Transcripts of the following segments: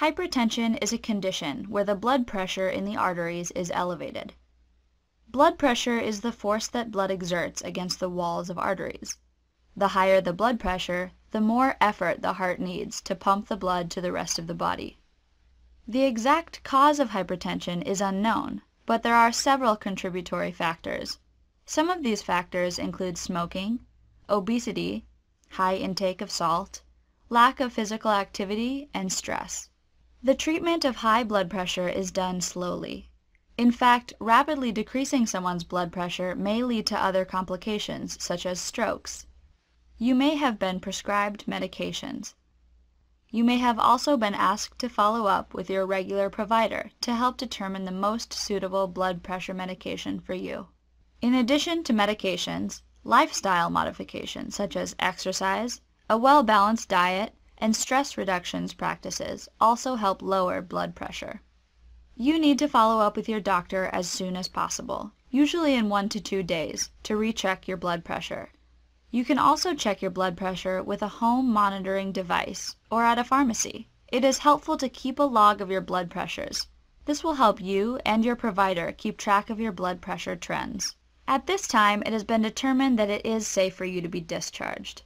Hypertension is a condition where the blood pressure in the arteries is elevated. Blood pressure is the force that blood exerts against the walls of arteries. The higher the blood pressure, the more effort the heart needs to pump the blood to the rest of the body. The exact cause of hypertension is unknown, but there are several contributory factors. Some of these factors include smoking, obesity, high intake of salt, lack of physical activity, and stress. The treatment of high blood pressure is done slowly. In fact, rapidly decreasing someone's blood pressure may lead to other complications, such as strokes. You may have been prescribed medications. You may have also been asked to follow up with your regular provider to help determine the most suitable blood pressure medication for you. In addition to medications, lifestyle modifications such as exercise, a well-balanced diet, and stress reduction practices also help lower blood pressure. You need to follow up with your doctor as soon as possible, usually in 1 to 2 days, to recheck your blood pressure. You can also check your blood pressure with a home monitoring device or at a pharmacy. It is helpful to keep a log of your blood pressures. This will help you and your provider keep track of your blood pressure trends. At this time, it has been determined that it is safe for you to be discharged.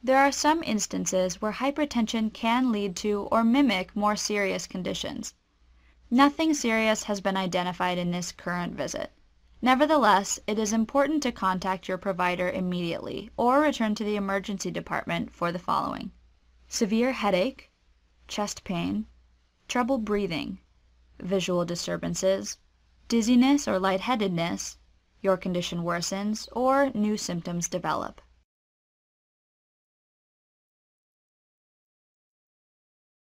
There are some instances where hypertension can lead to or mimic more serious conditions. Nothing serious has been identified in this current visit. Nevertheless, it is important to contact your provider immediately or return to the emergency department for the following: severe headache, chest pain, trouble breathing, visual disturbances, dizziness or lightheadedness, your condition worsens, or new symptoms develop.